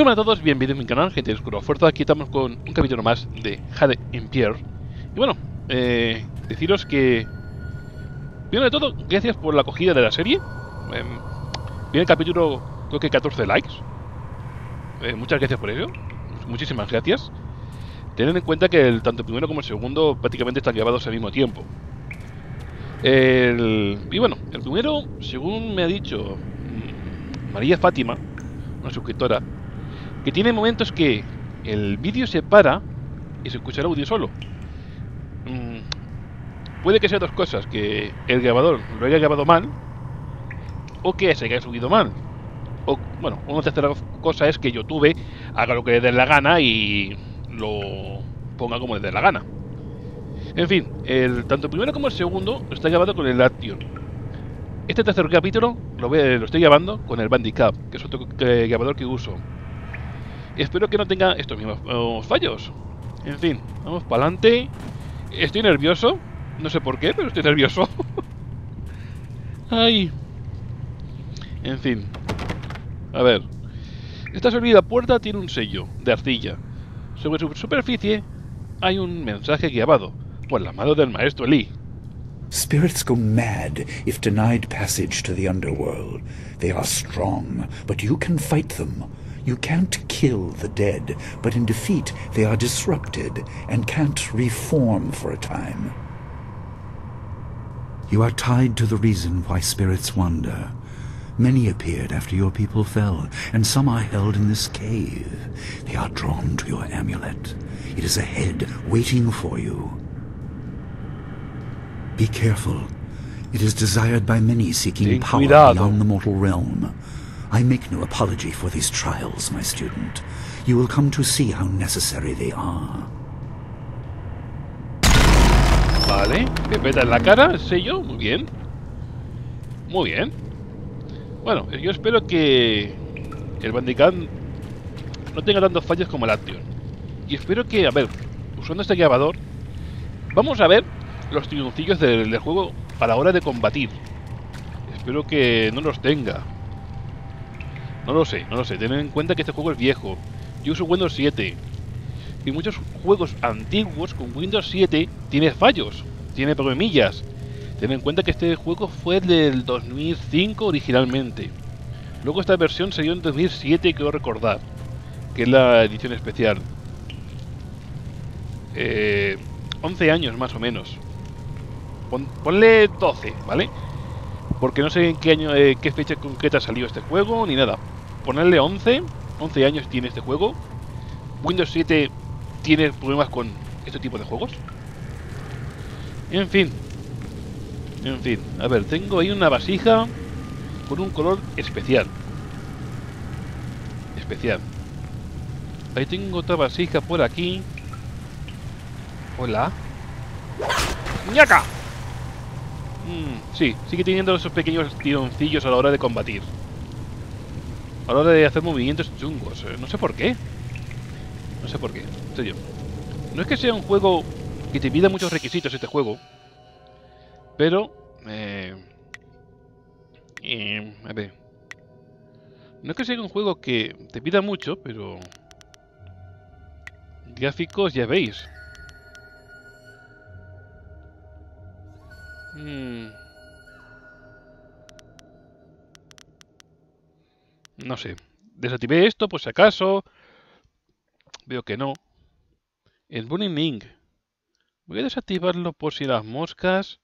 Muy buenas a todos, bienvenidos a mi canal, gente de Oscuro Fuerza. Aquí estamos con un capítulo más de Jade Empire. Y bueno, deciros que, primero de todo, gracias por la acogida de la serie. Viene el capítulo, creo que 14 likes. Muchas gracias por ello, muchísimas gracias. Tened en cuenta que tanto el primero como el segundo prácticamente están grabados al mismo tiempo. Y bueno, el primero, según me ha dicho María Fátima, una suscriptora, que tiene momentos que el vídeo se para y se escucha el audio solo. Puede que sea dos cosas: que el grabador lo haya grabado mal, o que se haya subido mal, o bueno, una tercera cosa es que YouTube haga lo que le dé la gana y lo ponga como le dé la gana. En fin, tanto el primero como el segundo está grabado con el Action. Este tercer capítulo lo estoy grabando con el Bandicam, que es otro grabador que uso. Espero que no tenga estos mismos fallos. En fin, vamos para adelante. Estoy nervioso. No sé por qué, pero estoy nervioso. Ay. En fin. A ver. Esta sólida puerta tiene un sello de arcilla. Sobre su superficie hay un mensaje grabado por la mano del maestro Li. Spirits go mad if denied passage to the underworld. They are strong, but you can fight them. You can't kill the dead, but in defeat they are disrupted and can't reform for a time. You are tied to the reason why spirits wander. Many appeared after your people fell, and some are held in this cave. They are drawn to your amulet. It is ahead, waiting for you. Be careful. It is desired by many seeking power beyond the mortal realm. I make no apology for these trials, my student. You will come to see how necessary they are. Vale, me peta en la cara, el sello, muy bien. Muy bien. Bueno, yo espero que el Bandicam no tenga tantos fallos como el Action. Y espero que, a ver, usando este grabador, vamos a ver los triunfillos del juego a la hora de combatir. Espero que no los tenga. No lo sé, tened en cuenta que este juego es viejo. Yo uso Windows 7. Y muchos juegos antiguos con Windows 7 tiene fallos, tiene problemillas. Tened en cuenta que este juego fue del 2005 originalmente. Luego esta versión salió en 2007, creo recordar, que es la edición especial. 11 años más o menos. Ponle 12, ¿vale? Porque no sé en qué año, qué fecha concreta salió este juego, ni nada. Ponerle 11 años tiene este juego. Windows 7 tiene problemas con este tipo de juegos. En fin. A ver, tengo ahí una vasija con un color especial. Ahí tengo otra vasija por aquí. Hola. ¡Ñaca! Sí, sigue teniendo esos pequeños tironcillos a la hora de combatir. A la hora de hacer movimientos chungos. No sé por qué, en serio. No es que sea un juego que te pida muchos requisitos este juego. Pero... a ver. No es que sea un juego que te pida mucho, pero... Gráficos ya veis. No sé. Desactivé esto por si acaso. Veo que no. El Burning Link. Voy a desactivarlo por si las moscas.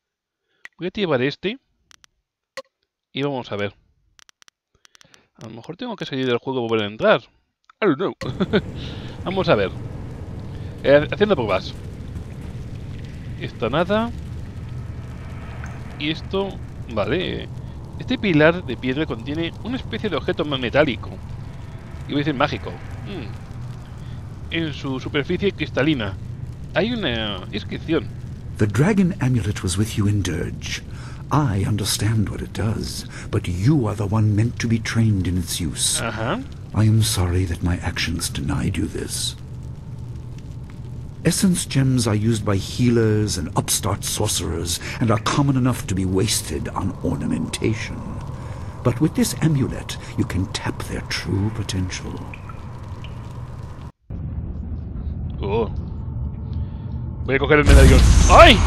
Voy a activar este. Y vamos a ver. A lo mejor tengo que salir del juego y volver a entrar. I don't know. Vamos a ver. Haciendo pruebas. Esta nada. Y esto... Vale. Este pilar de piedra contiene una especie de objeto metálico. Y voy a decir mágico. En su superficie cristalina hay una inscripción. The dragon amulet was with you in Dirge. I understand what it does, but you are the one meant to be trained in its use. I am sorry that my actions denied you this. Essence gems are used by healers and upstart sorcerers and are common enough to be wasted on ornamentation. But with this amulet, you can tap their true potential. Voy a coger el medallón. ¡Ay!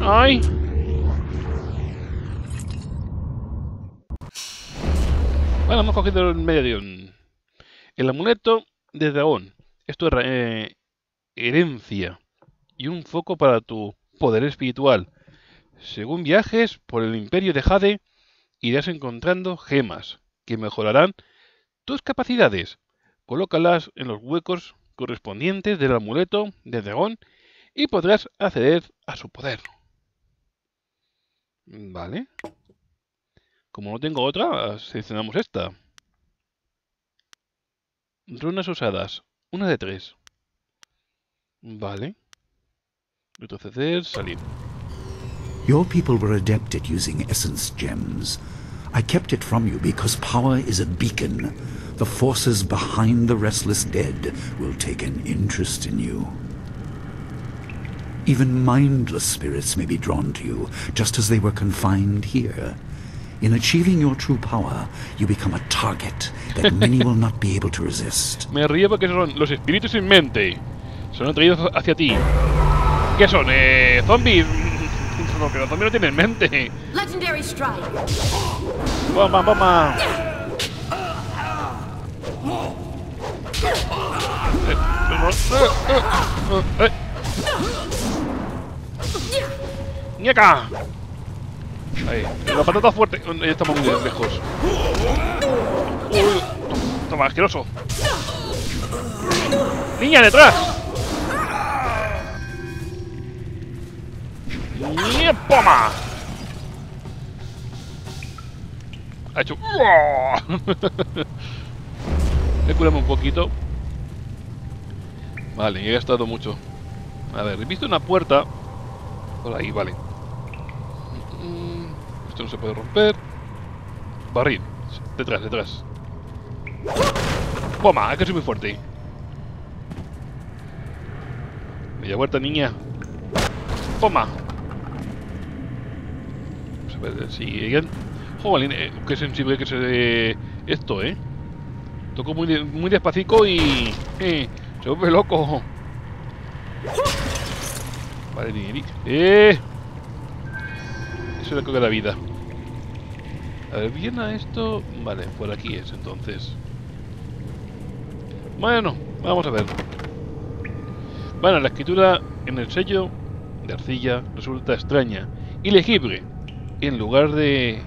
¡Ay! Bueno, hemos cogido el medallón. El amuleto de Daon. Esto es herencia. Y un foco para tu poder espiritual. Según viajes por el imperio de Jade, irás encontrando gemas que mejorarán tus capacidades. Colócalas en los huecos correspondientes del amuleto de Daon y podrás acceder a su poder. Vale. Como no tengo otra, seleccionamos esta. Runas usadas. 1 de 3. Vale. Retroceder, salir. Your people were adept at using essence gems. I kept it from you because power is a beacon. The forces behind the restless dead will take an interest in you. Even mindless spirits may be drawn to you, just as they were confined here. In achieving your true power, you become a target that many will not be able to resist. Me río porque son los espíritus sin mente. Son atraídos hacia ti. ¿Qué son? Zombies. No, que los zombies no tienen mente. Legendary strike. Bomba, bomba. ¡Ñeca! Ahí, la patata fuerte. Ya estamos muy lejos. Toma, asqueroso. ¡Niña, detrás! ¡Poma! Ha hecho... Le curamos un poquito. Vale, y he gastado mucho. A ver, he visto una puerta. Por ahí, vale. Esto no se puede romper. Barril. Detrás, detrás. ¡Poma! Es que soy muy fuerte. Media vuelta, niña. ¡Poma! Vamos a ver si... ¡Joder! ¡Qué sensible que es esto, eh! Toco muy despacito y... ¡Se vuelve loco! Vale, niñerita. Eso le coge la vida. A ver, bien a esto... Vale, por aquí es, entonces. Bueno, vamos a ver. Bueno, la escritura en el sello de arcilla resulta extraña. Ilegible. En lugar de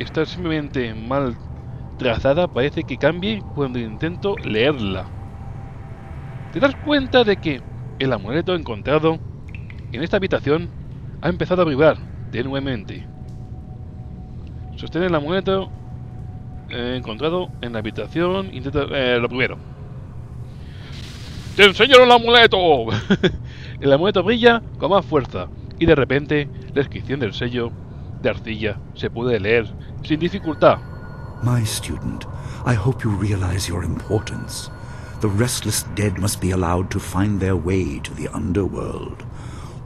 estar simplemente mal trazada, parece que cambie cuando intento leerla. Te das cuenta de que el amuleto encontrado en esta habitación ha empezado a vibrar tenuemente. Sostén el amuleto encontrado en la habitación. Intenta lo primero. ¡Te enseño el amuleto! El amuleto brilla con más fuerza y de repente la inscripción del sello de arcilla se puede leer sin dificultad. My student, I hope you realize your importance. The restless dead must be allowed to find their way to the underworld.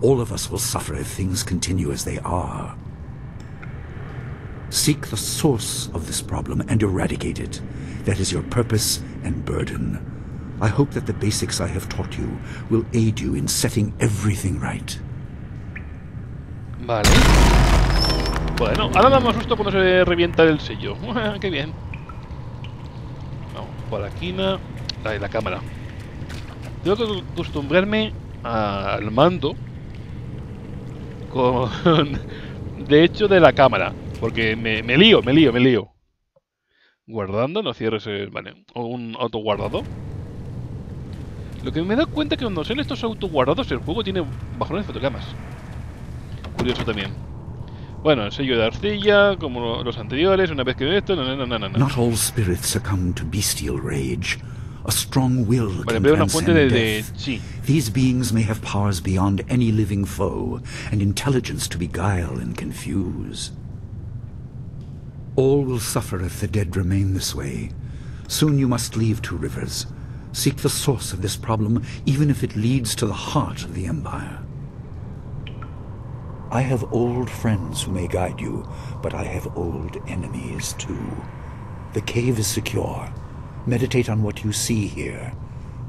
All of us will suffer if things continue as they are. Seek the source of this problem and eradicate it. That is your purpose and burden. I hope that the basics I have taught you will aid you in setting everything right. Vale. Bueno, ahora damos susto cuando se revienta el sello. ¡Qué bien! Vamos, por aquí na... Ahí, la cámara. Tengo que acostumbrarme al mando con... de hecho, de la cámara. Porque me lío. Guardando, no cierres el... Vale, un autoguardado. Lo que me he dado cuenta es que cuando son estos autoguardados el juego tiene bajones de fotogramas. Curioso también. Bueno, el sello de arcilla, como los anteriores, una vez que esto... No. Not all spirits succumb to bestial rage. A strong will can transcend death. These beings may have powers beyond any living foe, and intelligence to beguile and confuse. All will suffer if the dead remain this way. Soon you must leave Two Rivers. Seek the source of this problem, even if it leads to the heart of the Empire. I have old friends who may guide you, but I have old enemies too. The cave is secure. Meditate on what you see here.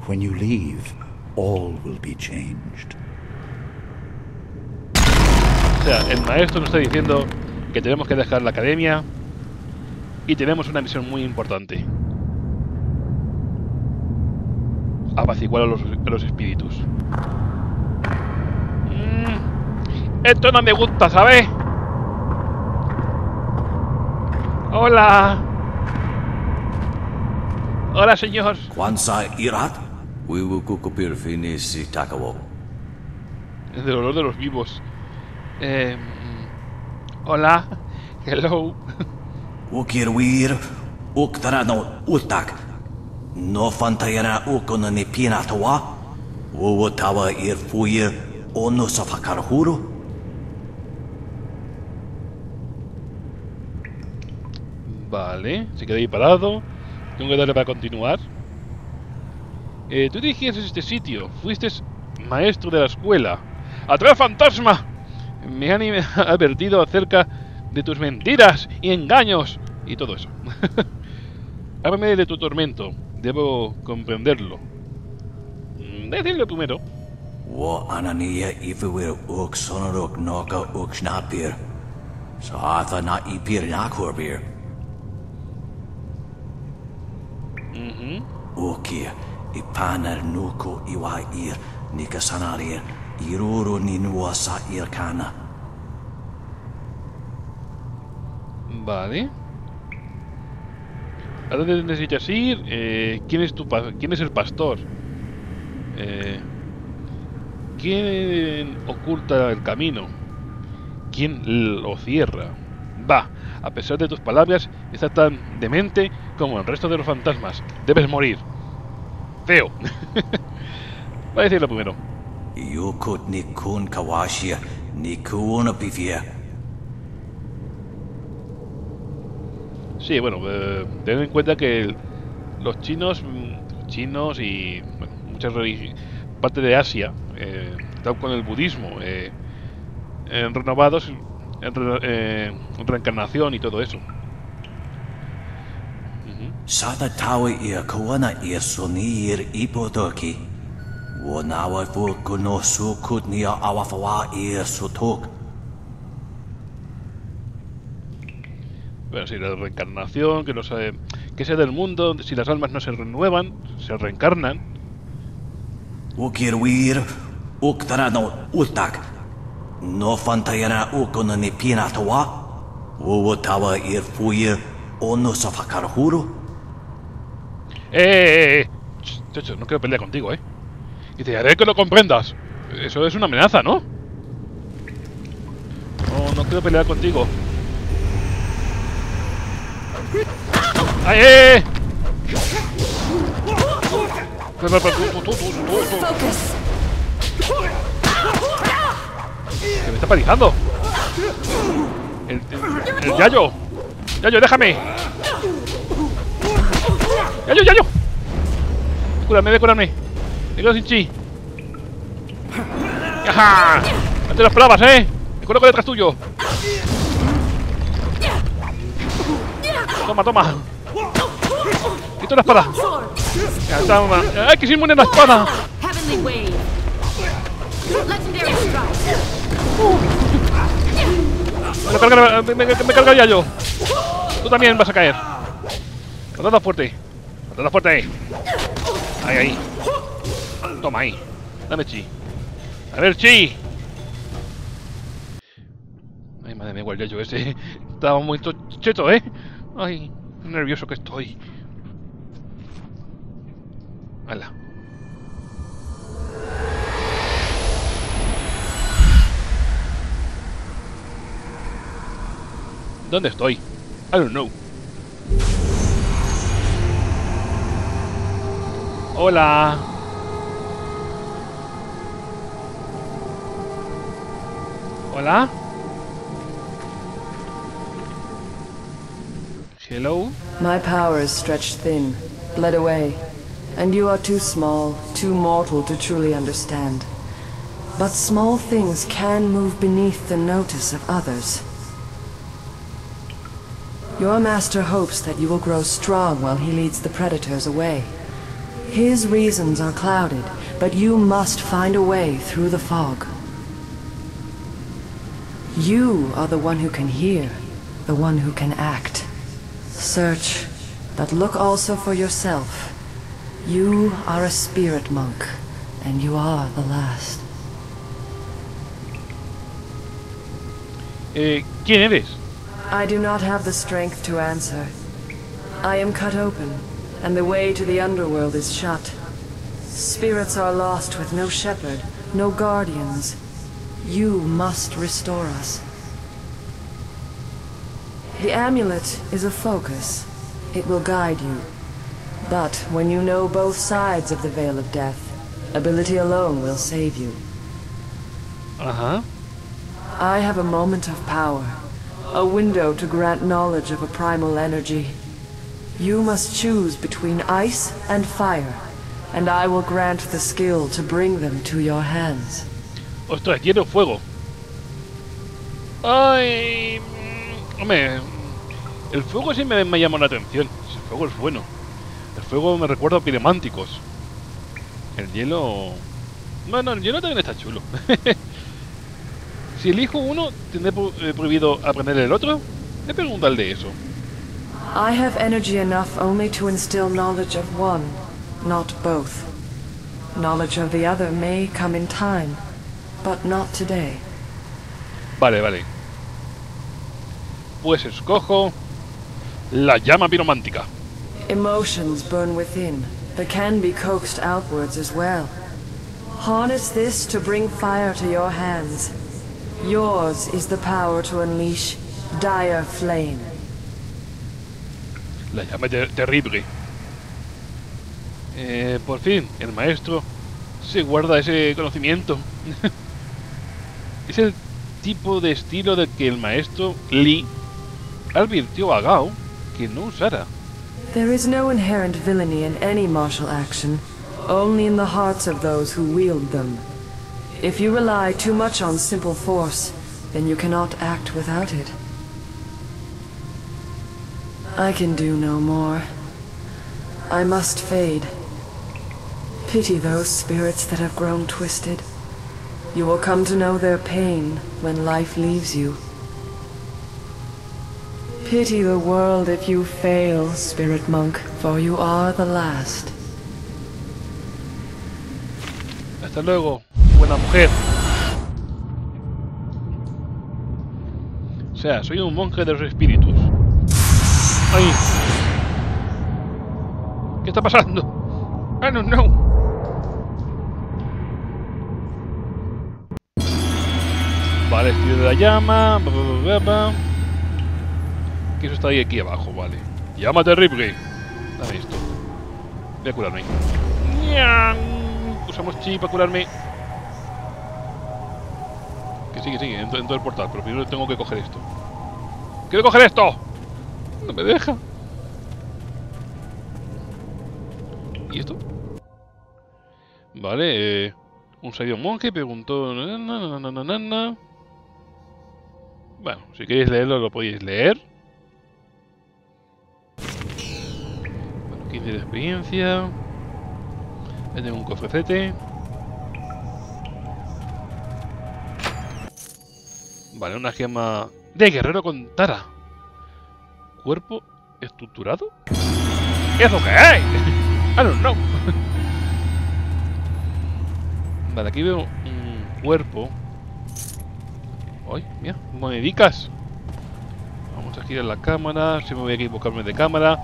When you leave, all will be changed. O sea, el maestro nos está diciendo que tenemos que dejar la academia y tenemos una misión muy importante: apaciguar a los espíritus. Esto no me gusta, ¿sabes? Hola. Hola, señor. Es del olor de los vivos. Hola. Hello. No fantayera ukona ni pinatawa. Uwotawa irfuye ono safakarhuru. Vale, se queda ahí parado. Tengo que darle para continuar. Tú dirigías este sitio. Fuiste maestro de la escuela. ¡Atrás, fantasma! Me han advertido acerca de tus mentiras y engaños y todo eso. Háblame de tu tormento. Debo comprenderlo. Decidlo primero. Vale. ¿A dónde necesitas ir? ¿Quién es el pastor? ¿Quién oculta el camino? ¿Quién lo cierra? Va, a pesar de tus palabras, está tan demente como el resto de los fantasmas. Debes morir. Feo. Voy a decirlo primero. Sí, bueno, ten en cuenta que los chinos y bueno, muchas religiones, parte de Asia, están con el budismo, renovados, reencarnación y todo eso. Bueno, si la reencarnación, que no sabe, que sea del mundo, si las almas no se renuevan, se reencarnan. Chocho, no quiero pelear contigo, eh. Y te haré que lo comprendas. Eso es una amenaza, ¿no? No, no quiero pelear contigo. ¡Ay, eh! ¡Se me está palizando! ¡El Yayo! ¡Yayo, déjame! ¡Yayo, Yayo! ¡Cúrame, ve, cúrame! ¡Me quedo sin chi! ¡Ajá! ¡No te lo esperabas, eh! ¡Me coloco detrás tuyo! Toma, toma. Quito la espada. Ya, toma. ¡Ay, que se inmune la espada! Me cargaría yo. Tú también vas a caer. Patada fuerte. Patada fuerte. Ahí, ahí. Toma, ahí. Dame chi. A ver, chi. Ay, madre mía, igual ya yo ese. Estaba muy cheto, eh. Ay, nervioso que estoy. Hala. ¿Dónde estoy? I don't know. Hola. Hola. Hello? My power is stretched thin, bled away, and you are too small, too mortal to truly understand. But small things can move beneath the notice of others. Your master hopes that you will grow strong while he leads the predators away. His reasons are clouded, but you must find a way through the fog. You are the one who can hear, the one who can act. Search, but look also for yourself. You are a spirit monk, and you are the last. ¿Quién eres? I do not have the strength to answer. I am cut open, and the way to the underworld is shut. Spirits are lost with no shepherd, no guardians. You must restore us. The amulet is a focus. It will guide you. But when you know both sides of the veil of death, ability alone will save you. Uh-huh. I have a moment of power, a window to grant knowledge of a primal energy. You must choose between ice and fire, and I will grant the skill to bring them to your hands. Ostras, quiero fuego. Ay, hombre, el fuego sí me llamó la atención. El fuego es bueno. El fuego me recuerda a pirománticos. El hielo... Bueno, el hielo también está chulo. Si elijo uno, ¿tendré prohibido aprender el otro? Le pregunto al de eso. I have energy enough only to instill knowledge of one, not both. Knowledge of the other may come in time, but not today. Vale, vale. Pues escojo la llama piromántica. Emotions burn within, but can be coaxed outwards as well. Harness this to bring fire to your hands. Yours is the power to unleash dire flame. La llama terrible. Por fin, el maestro se guarda ese conocimiento. Es el tipo de estilo del que el maestro Li advirtió a Gao que no usara. There is no inherent villainy in any martial action, only in the hearts of those who wield them. If you rely too much on simple force, then you cannot act without it. I can do no more. I must fade. Pity those spirits that have grown twisted. You will come to know their pain when life leaves you. Pity the world if you fail, spirit monk, for you are the last. Hasta luego. Buena mujer. O sea, soy un monje de los espíritus. ¡Ay! ¿Qué está pasando? I don't know. Vale, estilo de la llama. Que eso está ahí aquí abajo, vale. Llama terrible. Dame esto. Voy a curarme. Usamos chi para curarme. Sigue, sigue, entro en el portal, pero primero tengo que coger esto. ¡Quiero coger esto! No me deja. ¿Y esto? Vale, un sabio monje preguntó... Bueno, si queréis leerlo, lo podéis leer. Bueno, 15 de experiencia. Ahí tengo un cofrecete. Vale, una gema de guerrero con tara. ¿Cuerpo estructurado? ¿Eso qué hay? I don't know. Vale, aquí veo un cuerpo. ¡Ay, mira! ¡Monedicas! Vamos a girar la cámara. Si me voy a equivocarme de cámara.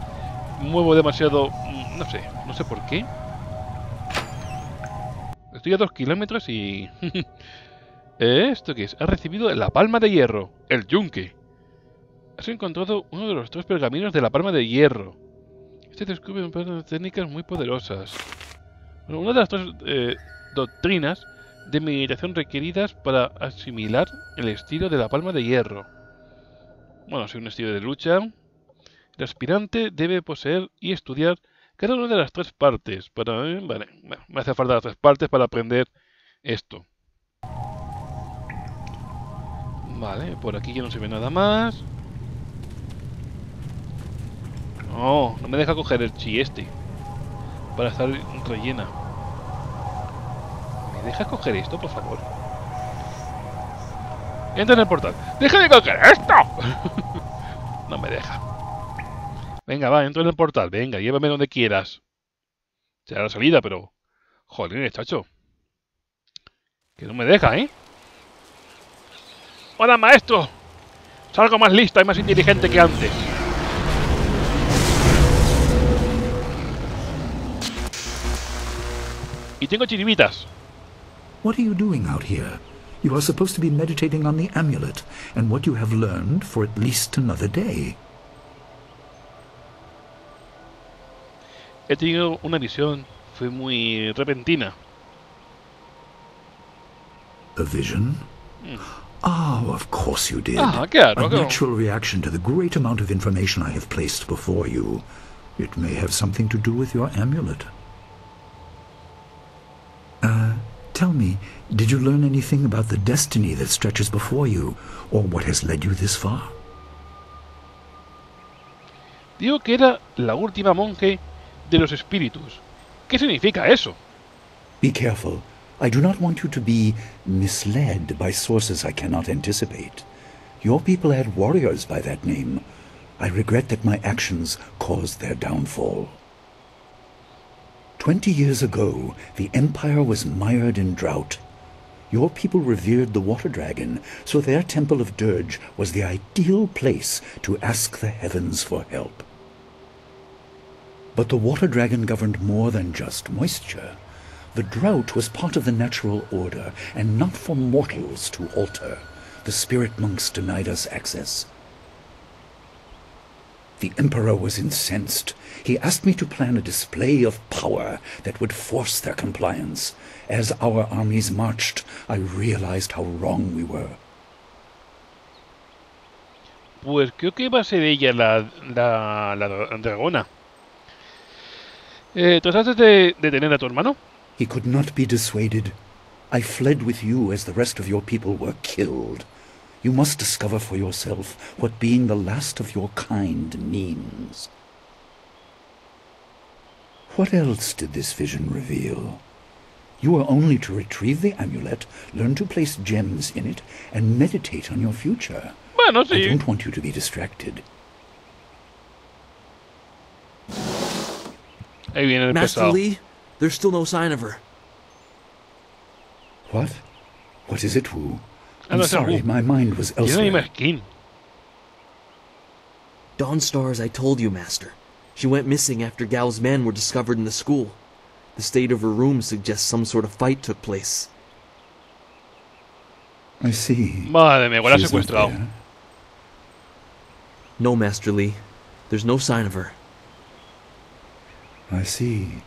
Muevo demasiado... No sé por qué. Estoy a 2 kilómetros y... ¿Esto qué es? Ha recibido la palma de hierro, el yunque. Has encontrado uno de los 3 pergaminos de la palma de hierro. Este descubre unas técnicas muy poderosas. Bueno, una de las 3 doctrinas de meditación requeridas para asimilar el estilo de la palma de hierro. Bueno, si un estilo de lucha. El aspirante debe poseer y estudiar cada una de las 3 partes. Para, vale, bueno, me hace falta las 3 partes para aprender esto. Vale, por aquí ya no se ve nada más. No, no me deja coger el chi este. para estar rellena. ¿Me dejas coger esto, por favor? Entra en el portal. ¡Deja de coger esto! No me deja. Venga, va, entra en el portal. Venga, llévame donde quieras. Será la salida, pero... Jolín, chacho. Que no me deja, ¿eh? ¡Hola, maestro! Salgo más lista y más inteligente que antes. Y tengo chiribitas. What are you doing out here? You are supposed to be meditating on the amulet and what you have learned for at least another day. He tenido una visión, fue muy repentina. A vision? Oh, of course you did. A natural reaction to the great amount of information I have placed before you. It may have something to do with your amulet. Tell me, did you learn anything about the destiny that stretches before you, or what has led you this far? Digo que era la última monje de los espíritus. ¿Qué significa eso? Be careful. I do not want you to be misled by sources I cannot anticipate. Your people had warriors by that name. I regret that my actions caused their downfall. 20 years ago, the Empire was mired in drought. Your people revered the water dragon, so their temple of Dirge was the ideal place to ask the heavens for help. But the water dragon governed more than just moisture. The drought was part of the natural order, and not for mortals to alter. The spirit monks denied us access. The Emperor was incensed. He asked me to plan a display of power that would force their compliance. As our armies marched, I realized how wrong we were. Pues creo que va a ser ella la dragona. ¿Trataste de detener a tu hermano? He could not be dissuaded. I fled with you as the rest of your people were killed. You must discover for yourself what being the last of your kind means. What else did this vision reveal? You are only to retrieve the amulet, learn to place gems in it, and meditate on your future. Bueno, sí. I don't want you to be distracted. Ahí viene el Master Li, there's still no sign of her. What? What is it, Wu? I'm sorry, my mind was elsewhere. Dawnstar, as I told you, Master. She went missing after Gao's men were discovered in the school. The state of her room suggests some sort of fight took place. I see. Madre mía, la secuestrado. No, Master Li. There's no sign of her. I see.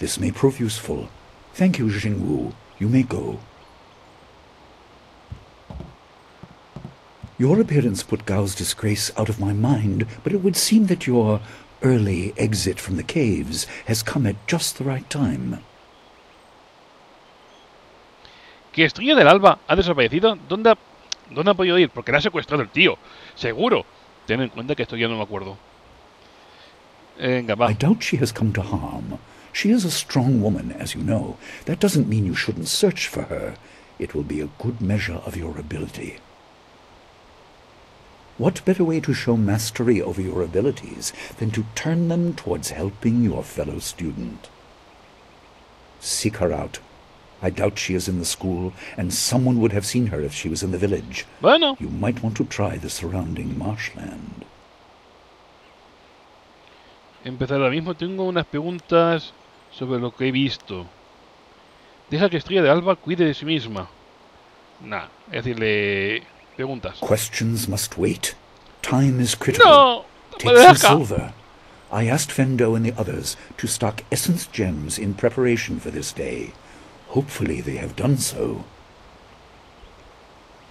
This may prove useful. Thank you, Jingwu. You may go. Your appearance put Gao's disgrace out of my mind, but it would seem that your early exit from the caves has come at just the right time. Que Estrella del Alba ha desaparecido. ¿Dónde ha podido ir? Porque la ha secuestrado el tío. Seguro. Ten en cuenta que esto ya no me acuerdo. Venga, va. I doubt she has come to harm. She is a strong woman, as you know. That doesn't mean you shouldn't search for her. It will be a good measure of your ability. What better way to show mastery over your abilities than to turn them towards helping your fellow student? Seek her out. I doubt she is in the school, and someone would have seen her if she was in the village. Bueno. You might want to try the surrounding marshland. Empezar ahora mismo. Tengo unas preguntas sobre lo que he visto. Deja que Estrella de Alba cuide de sí misma. Nah, es decirle... Preguntas. Questions must wait. Time is critical. No, take some silver. I asked Fendo and the others to stock essence gems in preparation for this day. Hopefully they have done so.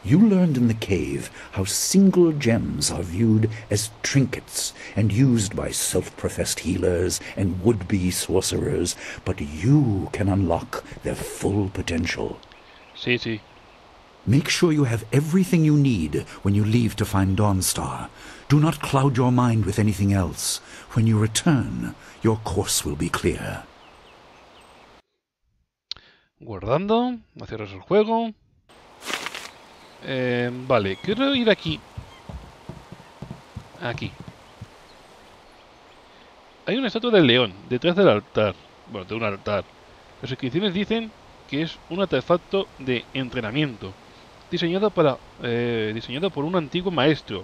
You learned in the cave how single gems are viewed as trinkets and used by self-professed healers and would-be sorcerers, but you can unlock their full potential. Sí, sí. Make sure you have everything you need when you leave to find Dawnstar. Do not cloud your mind with anything else. When you return, your course will be clear. Guardando. Cierras el juego. Vale, quiero ir aquí. Aquí. Hay una estatua del león detrás del altar. Bueno, de un altar. Las inscripciones dicen que es un artefacto de entrenamiento diseñado por un antiguo maestro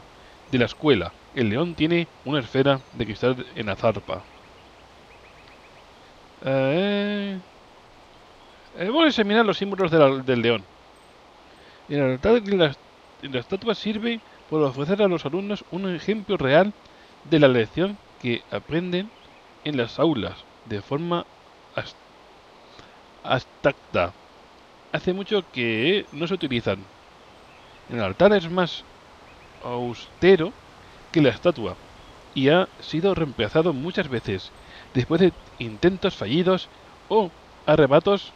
de la escuela. El león tiene una esfera de cristal en la zarpa. Vamos a examinar los símbolos del león. El altar de la estatua sirve para ofrecer a los alumnos un ejemplo real de la lección que aprenden en las aulas de forma abstracta. Hace mucho que no se utilizan. El altar es más austero que la estatua y ha sido reemplazado muchas veces después de intentos fallidos o arrebatos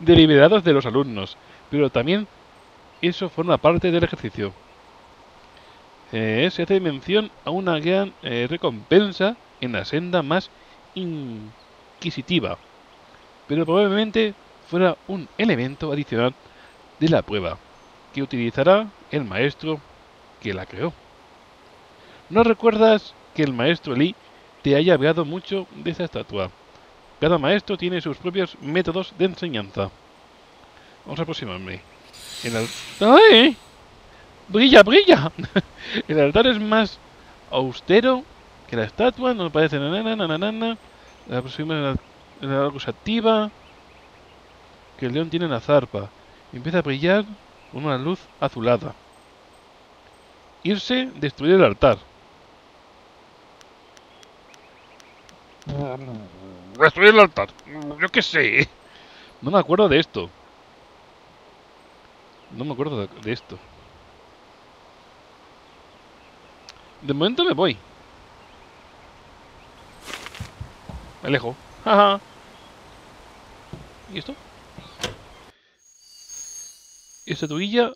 deliberados de los alumnos, pero también eso forma parte del ejercicio. Se hace mención a una gran recompensa en la senda más inquisitiva, pero probablemente fuera un elemento adicional de la prueba que utilizará el maestro que la creó. ¿No recuerdas que el maestro Li te haya hablado mucho de esta estatua? Cada maestro tiene sus propios métodos de enseñanza. Vamos a aproximarme. ¡Ay! ¡Brilla, brilla! El altar es más austero que la estatua, no parece nananana. La aproxima en la cosa activa que el león tiene en la zarpa. Empieza a brillar con una luz azulada. Irse, destruir el altar. Destruir el altar. Yo qué sé. No me acuerdo de esto. No me acuerdo de esto. De momento me voy. Me alejo. Jaja. ¿Y esto? Estatuilla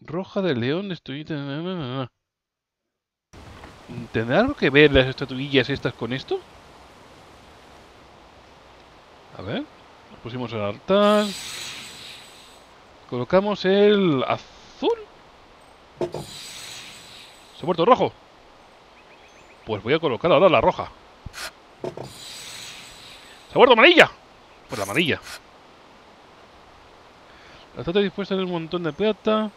roja del león destruida. ¿Tendrá algo que ver las estatuillas estas con esto? A ver, nos pusimos el altar. Colocamos el azul. Se ha muerto rojo. Pues voy a colocar ahora la roja. Se ha muerto amarilla. Pues la amarilla. La estatua dispuesta en un montón de plata.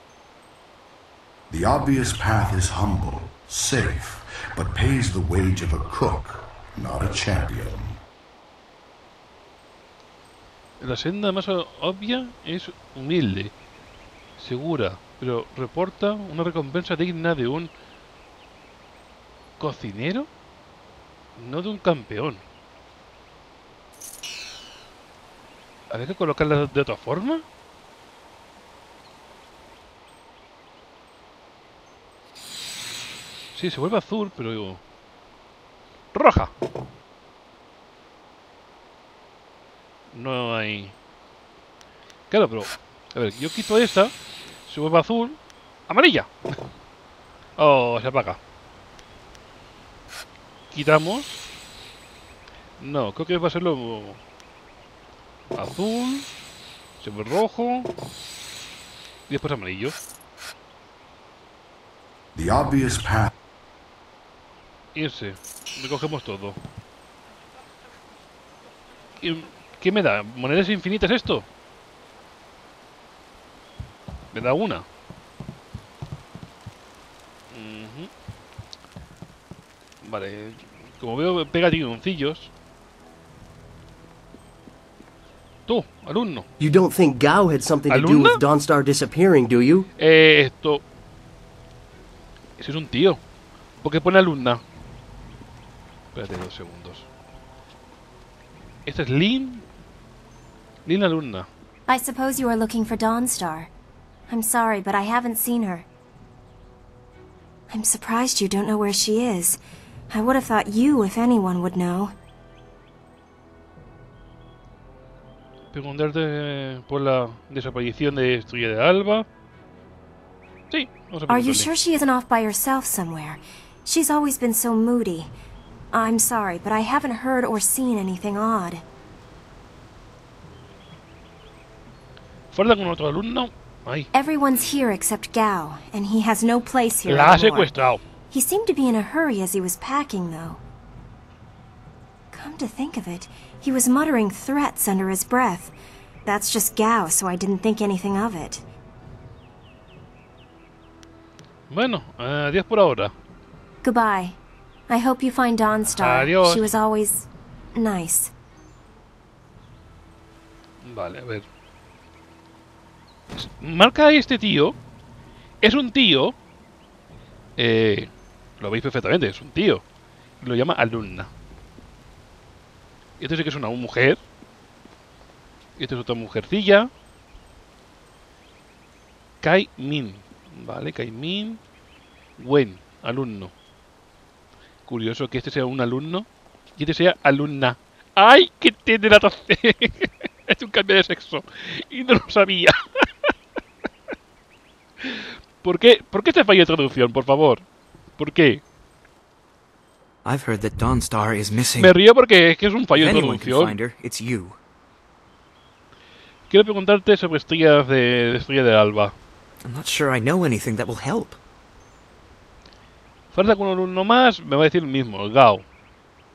The obvious path is humble, safe, but pays the wage of a cook, not a champion. La senda más obvia es humilde, segura, pero reporta una recompensa digna de un cocinero, no de un campeón. ¿Habría que colocarla de otra forma? Sí, se vuelve azul, pero digo... ¡Roja! No hay... Claro, pero... A ver, yo quito esta. Se vuelve azul. ¡Amarilla! Oh, se apaga. Quitamos. No, creo que va a ser lo... Azul. Se vuelve rojo. Y después amarillo. The obvious path. Irse. Recogemos todo. Y... ¿Qué me da? ¿Monedas infinitas esto? Me da una. Vale. Como veo, pega tironcillos. Tú, alumno. You don't think Gao had something to do with Dawnstar disappearing, do you? Esto. Ese es un tío. ¿Por qué pone alumna? Espérate 2 segundos. Esta es Lin. Lina Luna. I suppose you are looking for Dawnstar. I'm sorry, but I haven't seen her. I'm surprised you don't know where she is. I would have thought you, if anyone, would know. Preguntarte por la desaparición de Estrella de Alba. Sí, vamos a preguntarle. Are you sure she isn't off by herself somewhere? She's always been so moody. I'm sorry, but I haven't heard or seen anything odd. Fuerza con otro alumno. Ahí. Everyone's here except Gao, and he has no place here anymore. La ha secuestrado. He seemed to be in a hurry as he was packing, though. Come to think of it, he was muttering threats under his breath. That's just Gao, so I didn't think anything of it. Bueno, adiós por ahora. Goodbye. I hope you find Dawnstar. Adiós. She was always nice. Vale, a ver. Marca este tío. Es un tío. Lo veis perfectamente, es un tío. Lo llama alumna. Esto sí que es una mujer. Esta es otra mujercilla. Kai Min. Vale, Kai Min. Wen, alumno. Curioso que este sea un alumno y este sea alumna. ¡Ay, que tiene la taza! Es un cambio de sexo. Y no lo sabía. ¿Por qué? ¿Por qué este fallo de traducción, por favor? ¿Por qué? I've heard that Dawnstar is missing. Me río porque es que es un fallo de traducción. Quiero preguntarte sobre estrellas de estrella del alba. I'm not sure I know anything that will help. Falta con un alumno más, me va a decir el mismo, Gao.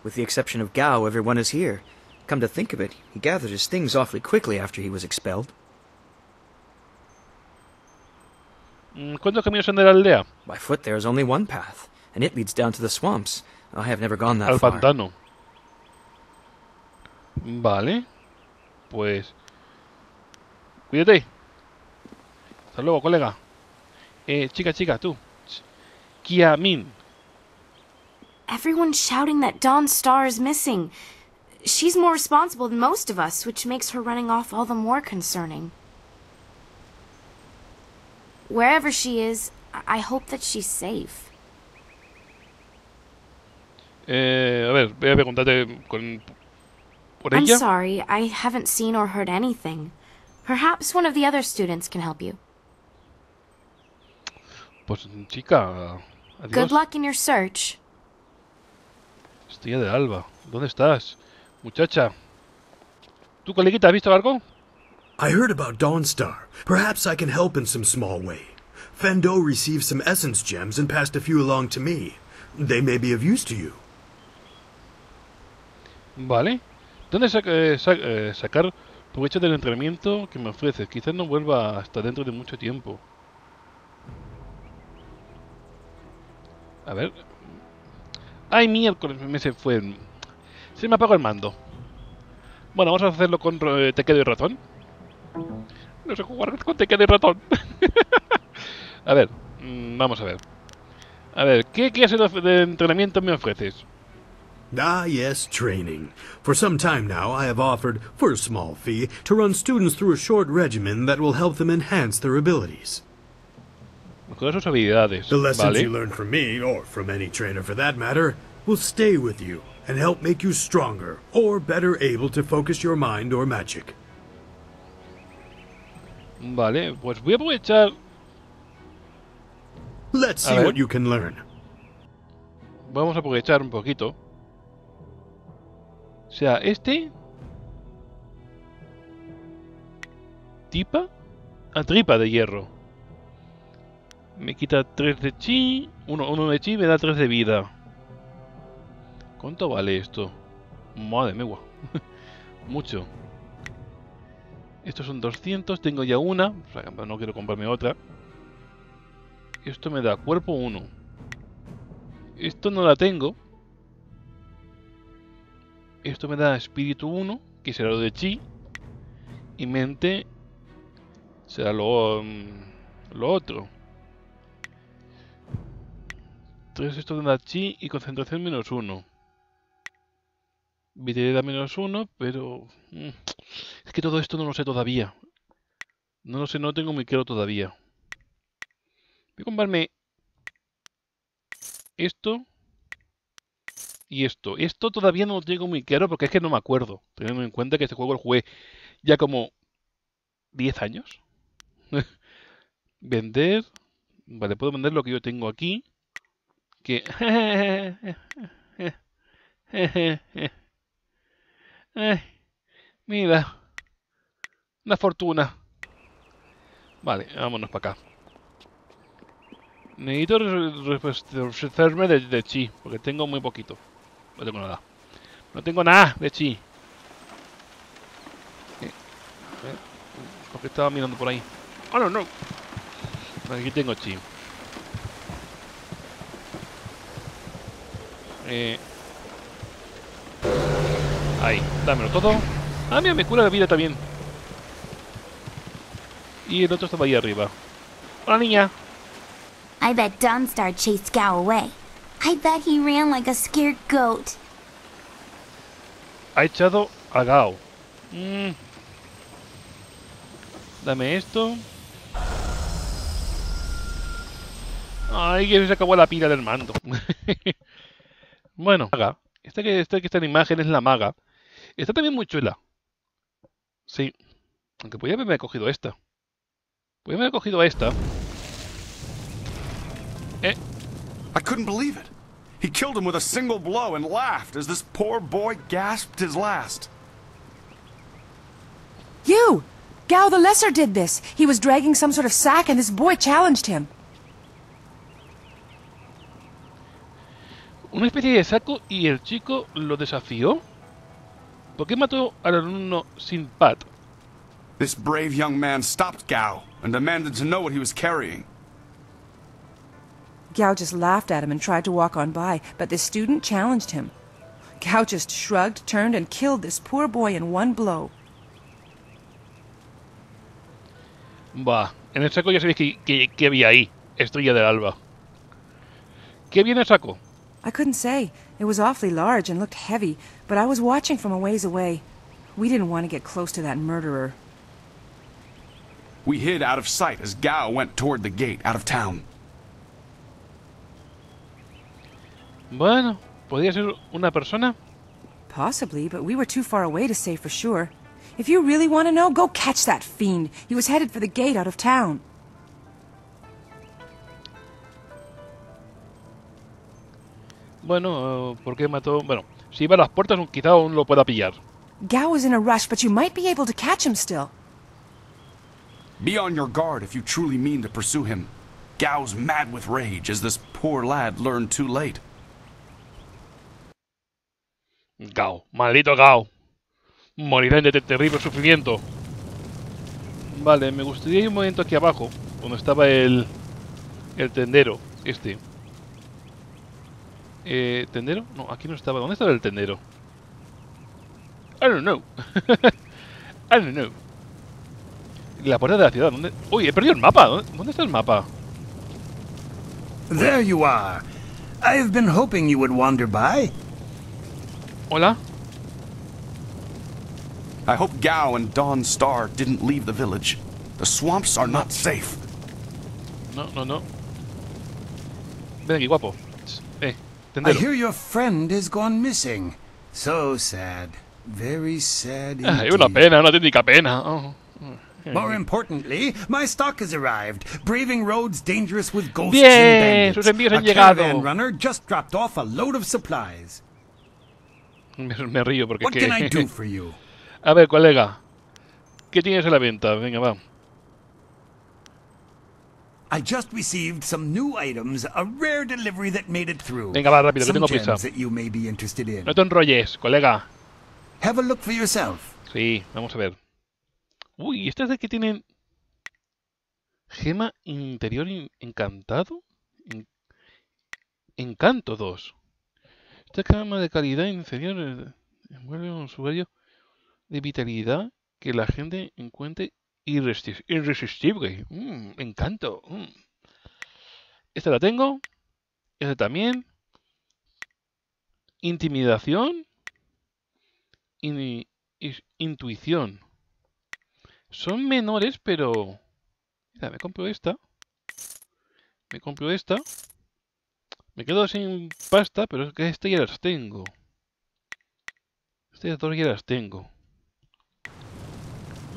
With the exception of Gao, everyone is here. Come to think of it, he gathered his things awfully quickly after he was expelled. ¿Cuántos caminos hay de la aldea? By foot there is only one path, and it leads down to the swamps. I have never gone that far. Al pantano. Vale. Pues cuídate. Hasta luego, colega. Chica, tú. Kia Min. Everyone's shouting that Dawnstar is missing. She's more responsible than most of us, which makes her running off all the more concerning. Wherever she is, I hope that she's safe. A ver, voy a preguntarte por ella. I'm sorry, I haven't seen or heard anything. Perhaps one of the other students can help you. Pues chica, adiós. Good luck in your search. Estrella del alba, ¿dónde estás, muchacha? ¿Tú, coleguita, has visto algo? I heard about Dawnstar. Perhaps I can help in some small way. Fendo received some essence gems and passed a few along to me. They may be of use to you. Vale. ¿Dónde sacar provecho del entrenamiento que me ofreces? Quizás no vuelva hasta dentro de mucho tiempo. A ver. ¡Ay, miércoles! Se me apagó el mando. Bueno, vamos a hacerlo con teclado y ratón. No sé jugar con teclado y ratón. A ver, vamos a ver. A ver, ¿qué clase de entrenamiento me ofreces? Ah, yes, training. For some time now, I have offered, for a small fee, to run students through a short regimen that will help them enhance their abilities. Sus habilidades. The lessons you learn from me, or from any trainer for that matter, will stay with you and help make you stronger or better able to focus your mind or magic. Vale, pues voy a aprovechar. Let's see what you can learn. Vamos a aprovechar un poquito. O sea, tripa de hierro. Me quita 3 de chi, 1 de chi me da 3 de vida. ¿Cuánto vale esto? Madre mía. Mucho. Estos son 200, tengo ya una. O sea, no quiero comprarme otra. Esto me da cuerpo 1. Esto no la tengo. Esto me da espíritu 1, que será lo de chi. Y mente será lo otro. Entonces esto da chi y concentración menos 1. Vitalidad menos 1, pero... Es que todo esto no lo sé todavía. No lo sé, no lo tengo muy claro todavía. Voy a comprarme... esto... y esto. Esto todavía no lo tengo muy claro porque es que no me acuerdo. Teniendo en cuenta que este juego lo jugué ya como... 10 años. Vender... Vale, puedo vender lo que yo tengo aquí. Que... Mira, una fortuna. Vale, vámonos para acá. Necesito reabastecerme de chi, porque tengo muy poquito. No tengo nada. No tengo nada de chi. Porque estaba mirando por ahí. ¡Oh, no, no! Aquí tengo chi. Ahí, dámelo todo. Ah, mira, me cura la vida también. Y el otro estaba ahí arriba. ¡Hola, niña! I bet Dawnstar chased Gao away. I bet he ran like a scared goat. Ha echado a Gao. Dame esto. Ay, que se acabó la pila del mando. Bueno, esta que está en imagen es la maga. Está también muy chula. Sí. Aunque podría haberme cogido esta. Podría haber cogido esta. I couldn't believe it. He killed him with a single blow and laughed as this poor boy gasped his last. You! Gao the Lesser did this. He was dragging some sort of sack and this boy challenged him. Una especie de saco y el chico lo desafió. ¿Por qué mató al alumno sin pat? This brave young man stopped Gao and demanded to know what he was carrying. Gao just laughed at him and tried to walk on by, but this student challenged him. Gao just shrugged, turned, and killed this poor boy in one blow. Bah, en el saco ya sabéis que había ahí, Estrella del Alba. ¿Qué viene el saco? I couldn't say. It was awfully large and looked heavy, but I was watching from a ways away. We didn't want to get close to that murderer. We hid out of sight as Gao went toward the gate out of town. Bueno, podría ser una persona. Possibly, but we were too far away to say for sure. If you really want to know, go catch that fiend. He was headed for the gate out of town. Bueno, ¿por qué mató? Bueno, si iba a las puertas, quizá aún lo pueda pillar. Gao is in a rush, but you might be able to catch him still. Be on your guard if you truly mean to pursue him. Gao's mad with rage, as this poor lad learned too late. Gao, maldito Gao. Morirá de terrible sufrimiento. Vale, me gustaría ir un momento aquí abajo, donde estaba el tendero, este. ¿Tendero? No, aquí no estaba. ¿Dónde estaba el tendero? I don't know. I don't know. La puerta de la ciudad, ¿dónde? Uy, he perdido el mapa. ¿Dónde está el mapa? There you are. I've been hoping you would wander by. Hola. I hope Gao and Dawnstar didn't leave the village. The swamps are not safe. No, no, no. Ven aquí, guapo. I hear your friend has gone missing. So sad. Very sad indeed. Ay, una pena, una auténtica pena. Oh. More importantly, my stock has arrived, braving roads dangerous with ghosts and bandits. A caravan runner just dropped off a load of supplies. Me río porque what can I do for you? A ver, colega, ¿qué tienes a la venta? Venga, va. I just received some new items, a rare delivery that made it through. Venga, va, rápido, que tengo prisa. No te enrolles, colega. Have a look for yourself. Sí, vamos a ver. Uy, ¿estas de qué tienen? Gema interior encantado. Encanto 2. Esta gema de calidad inferior envuelve un sueño de vitalidad que la gente encuentre irresistible. Encanto. Esta la tengo. Esta también. Intimidación. Intuición. Son menores, pero... Mira, me compro esta. Me compro esta. Me quedo sin pasta, pero es que estas ya las tengo. Estas dos ya las tengo.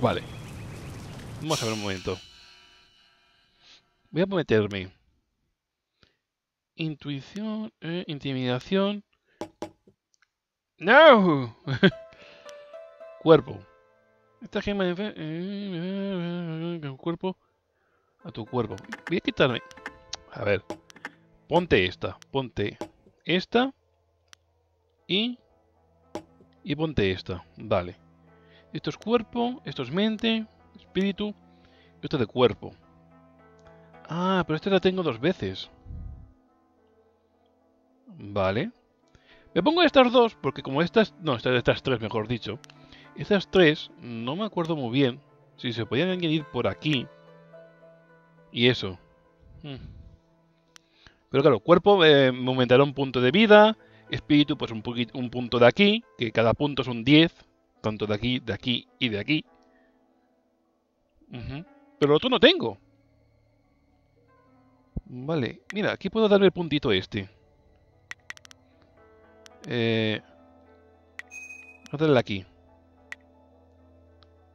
Vale. Vamos a ver un momento. Voy a meterme. Intuición, intimidación... ¡No! Cuerpo. Esta gema de... cuerpo a tu cuerpo. Voy a quitarme. A ver. Ponte esta. Ponte esta. Y ponte esta. Vale. Esto es cuerpo. Esto es mente. Espíritu. Esto es de cuerpo. Ah, pero esta la tengo dos veces. Vale. Me pongo estas dos, porque como estas... No, estas tres, mejor dicho. Estas tres, no me acuerdo muy bien si se podían añadir por aquí. Y eso. Pero claro, cuerpo me aumentará un punto de vida. Espíritu, pues un punto de aquí. Que cada punto son 10. Tanto de aquí y de aquí. Pero el otro no tengo. Vale, mira, aquí puedo darle el puntito este. Voy a darle aquí.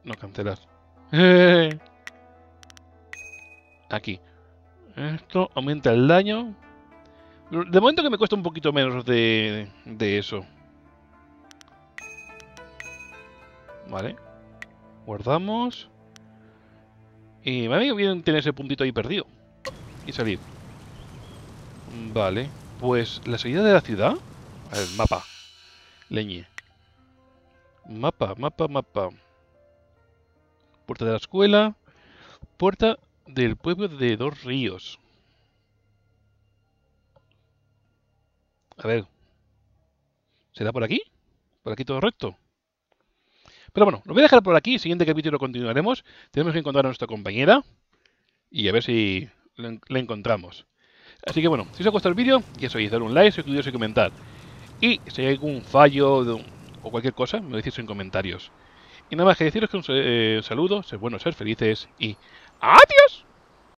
No, cancelar. Aquí. Esto aumenta el daño. De momento que me cuesta un poquito menos de eso. Vale. Guardamos. Y me ha venido bien tener ese puntito ahí perdido. Y salir. Vale. Pues la salida de la ciudad. A ver, mapa. Leñe. Mapa. Puerta de la escuela. Puerta del pueblo de Dos Ríos. A ver. ¿Será por aquí? ¿Por aquí todo recto? Pero bueno, lo voy a dejar por aquí. Siguiente capítulo continuaremos. Tenemos que encontrar a nuestra compañera. Y a ver si la encontramos. Así que bueno, si os ha gustado el vídeo, ya sabéis, dar un like, suscribiros y comentar. Y si hay algún fallo o cualquier cosa, me lo decís en comentarios. Y nada más que deciros que un saludo, ser buenos, ser felices y ¡adiós!